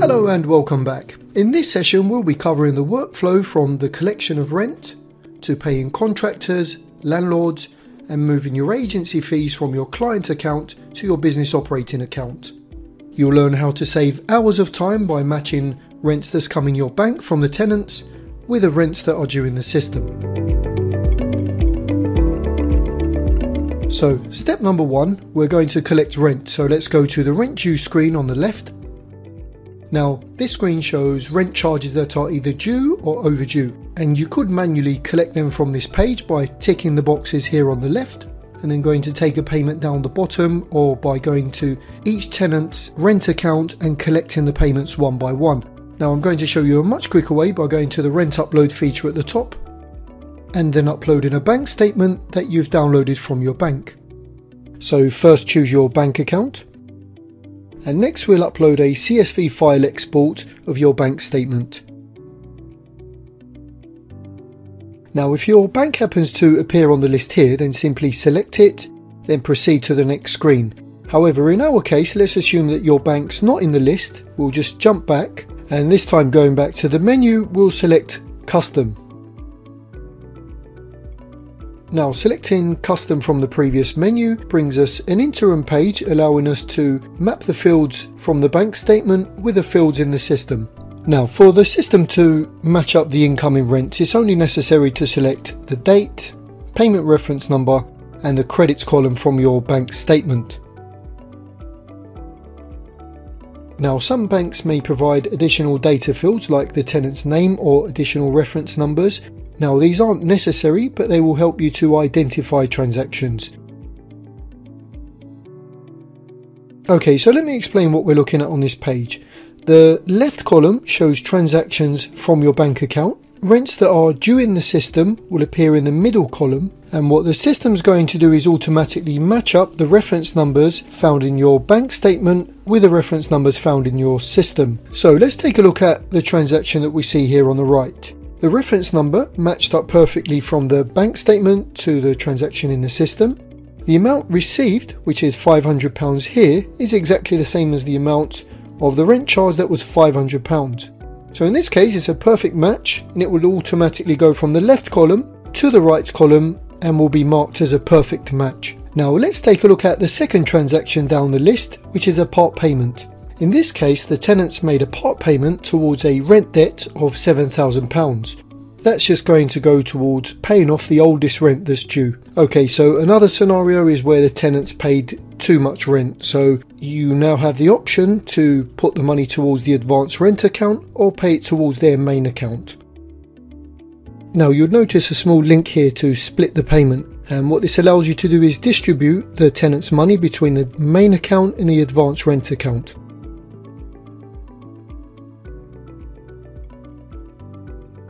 Hello and welcome back. In this session we'll be covering the workflow from the collection of rent to paying contractors, landlords and moving your agency fees from your client account to your business operating account. You'll learn how to save hours of time by matching rents that's coming your bank from the tenants with the rents that are due in the system. So step number one, we're going to collect rent. So let's go to the rent due screen on the left. Now, this screen shows rent charges that are either due or overdue, and you could manually collect them from this page by ticking the boxes here on the left and then going to take a payment down the bottom, or by going to each tenant's rent account and collecting the payments one by one. Now I'm going to show you a much quicker way by going to the rent upload feature at the top and then uploading a bank statement that you've downloaded from your bank. So first choose your bank account. And next we'll upload a CSV file export of your bank statement. Now if your bank happens to appear on the list here, then simply select it, then proceed to the next screen. However, in our case, let's assume that your bank's not in the list. We'll just jump back, and this time going back to the menu, we'll select Custom. Now selecting Custom from the previous menu brings us an interim page allowing us to map the fields from the bank statement with the fields in the system. Now for the system to match up the incoming rents, it's only necessary to select the date, payment reference number and the credits column from your bank statement. Now some banks may provide additional data fields like the tenant's name or additional reference numbers. Now these aren't necessary, but they will help you to identify transactions. Okay, so let me explain what we're looking at on this page. The left column shows transactions from your bank account. Rents that are due in the system will appear in the middle column, and what the system's going to do is automatically match up the reference numbers found in your bank statement with the reference numbers found in your system. So let's take a look at the transaction that we see here on the right. The reference number matched up perfectly from the bank statement to the transaction in the system. The amount received, which is £500 here, is exactly the same as the amount of the rent charge that was £500. So in this case, it's a perfect match, and it will automatically go from the left column to the right column and will be marked as a perfect match. Now let's take a look at the second transaction down the list, which is a part payment. In this case, the tenants made a part payment towards a rent debt of £7,000. That's just going to go towards paying off the oldest rent that's due. Okay, so another scenario is where the tenants paid too much rent. So you now have the option to put the money towards the advanced rent account or pay it towards their main account. Now you'll notice a small link here to split the payment, and what this allows you to do is distribute the tenant's money between the main account and the advanced rent account.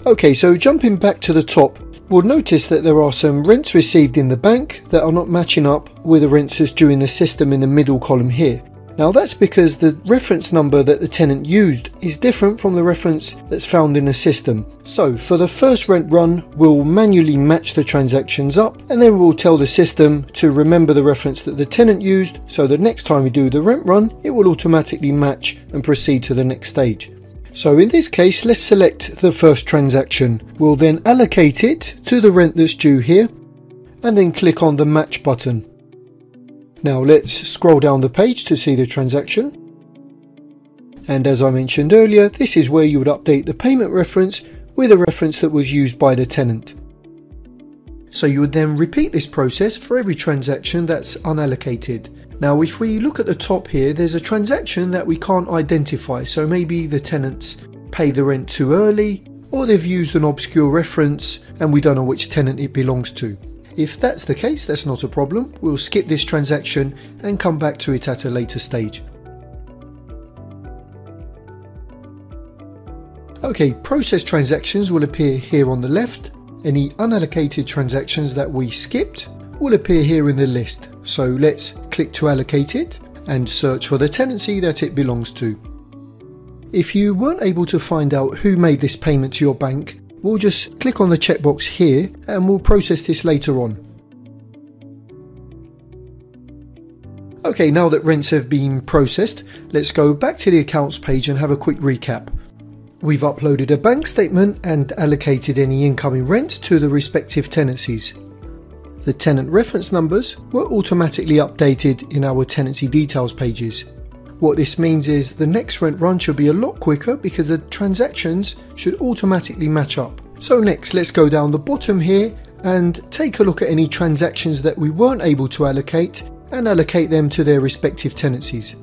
Okay, so jumping back to the top, we'll notice that there are some rents received in the bank that are not matching up with the rents that's due in the system in the middle column here. Now that's because the reference number that the tenant used is different from the reference that's found in the system. So for the first rent run, we'll manually match the transactions up, and then we'll tell the system to remember the reference that the tenant used, so the next time we do the rent run, it will automatically match and proceed to the next stage. So in this case, let's select the first transaction. We'll then allocate it to the rent that's due here and then click on the match button. Now let's scroll down the page to see the transaction. And as I mentioned earlier, this is where you would update the payment reference with a reference that was used by the tenant. So you would then repeat this process for every transaction that's unallocated. Now if we look at the top here, there's a transaction that we can't identify, so maybe the tenants pay the rent too early, or they've used an obscure reference and we don't know which tenant it belongs to. If that's the case, that's not a problem. We'll skip this transaction and come back to it at a later stage. Okay, processed transactions will appear here on the left. Any unallocated transactions that we skipped will appear here in the list. So let's click to allocate it and search for the tenancy that it belongs to. If you weren't able to find out who made this payment to your bank, we'll just click on the checkbox here and we'll process this later on. Okay, now that rents have been processed, let's go back to the accounts page and have a quick recap. We've uploaded a bank statement and allocated any incoming rents to the respective tenancies. The tenant reference numbers were automatically updated in our tenancy details pages. What this means is the next rent run should be a lot quicker because the transactions should automatically match up. So next, let's go down the bottom here and take a look at any transactions that we weren't able to allocate and allocate them to their respective tenancies.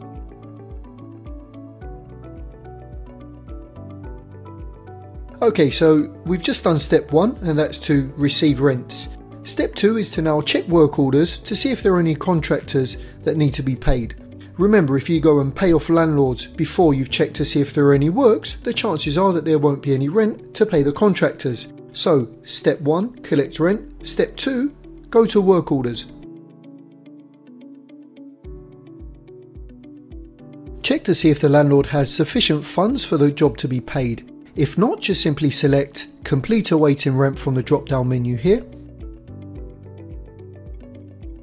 Okay, so we've just done step one, and that's to receive rents. Step two is to now check work orders to see if there are any contractors that need to be paid. Remember, if you go and pay off landlords before you've checked to see if there are any works, the chances are that there won't be any rent to pay the contractors. So step one, collect rent. Step two, go to work orders. Check to see if the landlord has sufficient funds for the job to be paid. If not, just simply select Complete Awaiting Rent from the drop-down menu here.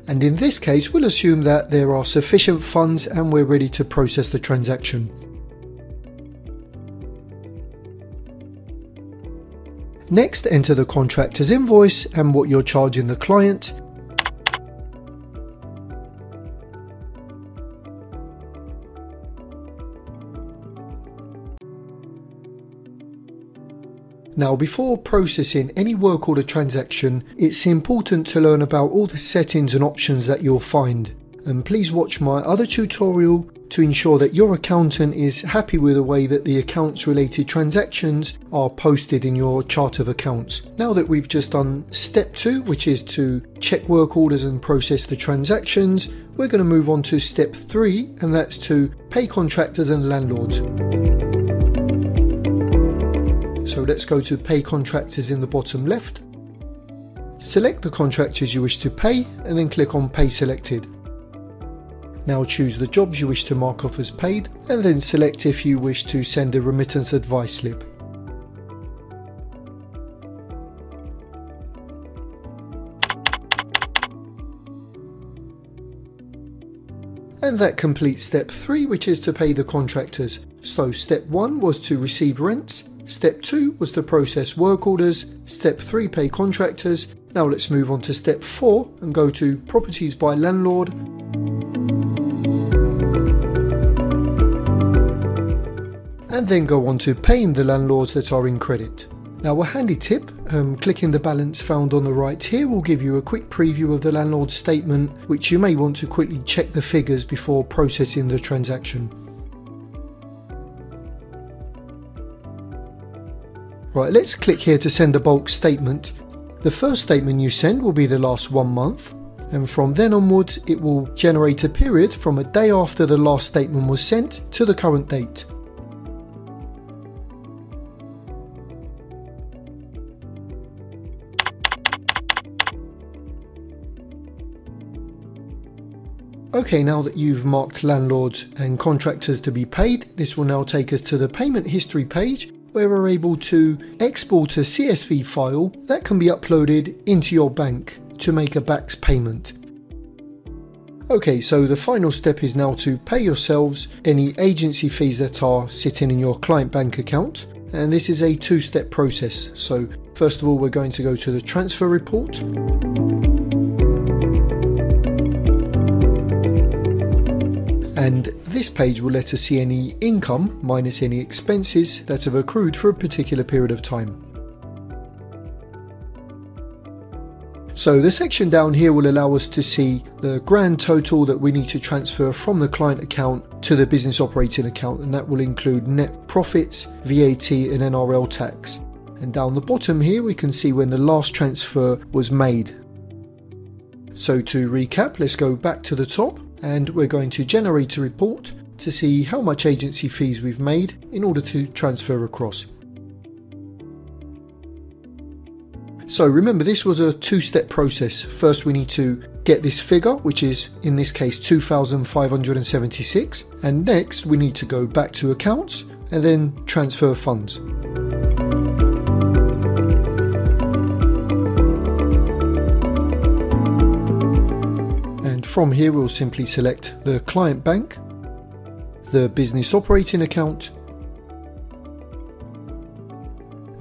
And in this case, we'll assume that there are sufficient funds and we're ready to process the transaction. Next, enter the contractor's invoice and what you're charging the client. Now, before processing any work order transaction, it's important to learn about all the settings and options that you'll find. And please watch my other tutorial to ensure that your accountant is happy with the way that the accounts related transactions are posted in your chart of accounts. Now that we've just done step two, which is to check work orders and process the transactions, we're going to move on to step three, and that's to pay contractors and landlords. So let's go to pay contractors in the bottom left. Select the contractors you wish to pay and then click on pay selected. Now choose the jobs you wish to mark off as paid and then select if you wish to send a remittance advice slip. And that completes step three, which is to pay the contractors. So step one was to receive rents. Step 2 was to process work orders, Step 3 pay contractors. Now let's move on to Step 4 and go to Properties by Landlord. And then go on to paying the landlords that are in credit. Now a handy tip, clicking the balance found on the right here will give you a quick preview of the landlord's statement, which you may want to quickly check the figures before processing the transaction. Right, let's click here to send a bulk statement. The first statement you send will be the last 1 month, and from then onwards it will generate a period from a day after the last statement was sent to the current date. Okay, now that you've marked landlords and contractors to be paid, this will now take us to the payment history page, where we're able to export a CSV file that can be uploaded into your bank to make a BACS payment. Okay, so the final step is now to pay yourselves any agency fees that are sitting in your client bank account. And this is a two-step process. So first of all, we're going to go to the transfer report. And this page will let us see any income minus any expenses that have accrued for a particular period of time. So the section down here will allow us to see the grand total that we need to transfer from the client account to the business operating account, and that will include net profits, VAT and NRL tax. And down the bottom here we can see when the last transfer was made. So to recap, let's go back to the top. And we're going to generate a report to see how much agency fees we've made in order to transfer across. So remember, this was a two-step process. First, we need to get this figure, which is in this case 2,576, and next we need to go back to accounts and then transfer funds. From here we'll simply select the client bank, the business operating account,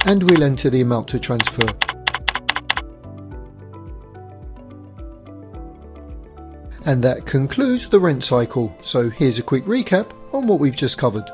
and we'll enter the amount to transfer. And that concludes the rent cycle. So here's a quick recap on what we've just covered.